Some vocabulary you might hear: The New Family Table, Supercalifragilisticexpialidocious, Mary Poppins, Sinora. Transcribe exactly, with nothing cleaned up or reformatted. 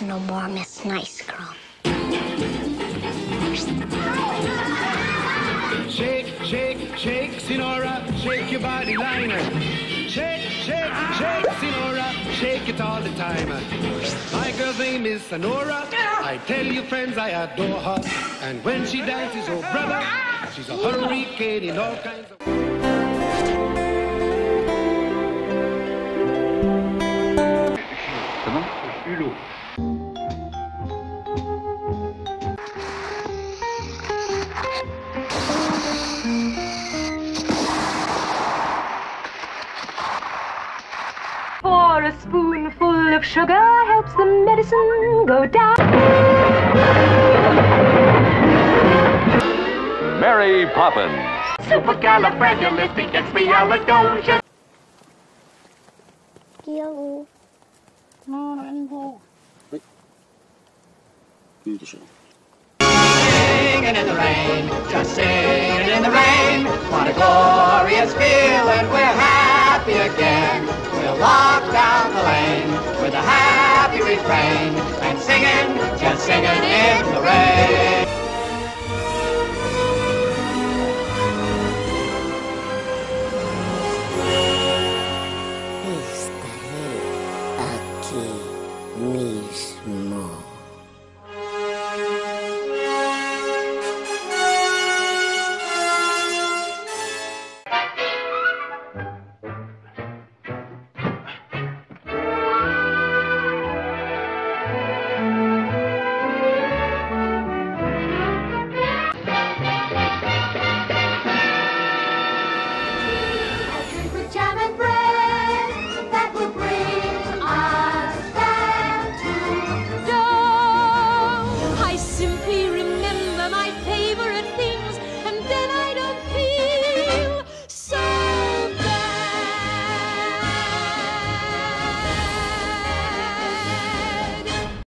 No more Miss Nice Girl. Shake, shake, shake, Sinora, shake your body liner. Shake, shake, shake, Sinora, shake it all the time. My girl's name is Sinora. I tell you, friends, I adore her. And when she dances, oh brother, she's a hurricane in all kinds of... For a spoonful of sugar helps the medicine go down. Mary Poppins. Supercalifragilisticexpialidocious. Yellow. No, not anymore. Wait. Beautiful. Singing in the rain, just singing in the rain. What a glorious feeling, we're happy again. We'll walk down the lane with a happy refrain. And singing, just singing in the rain. Estaré aquí mismo.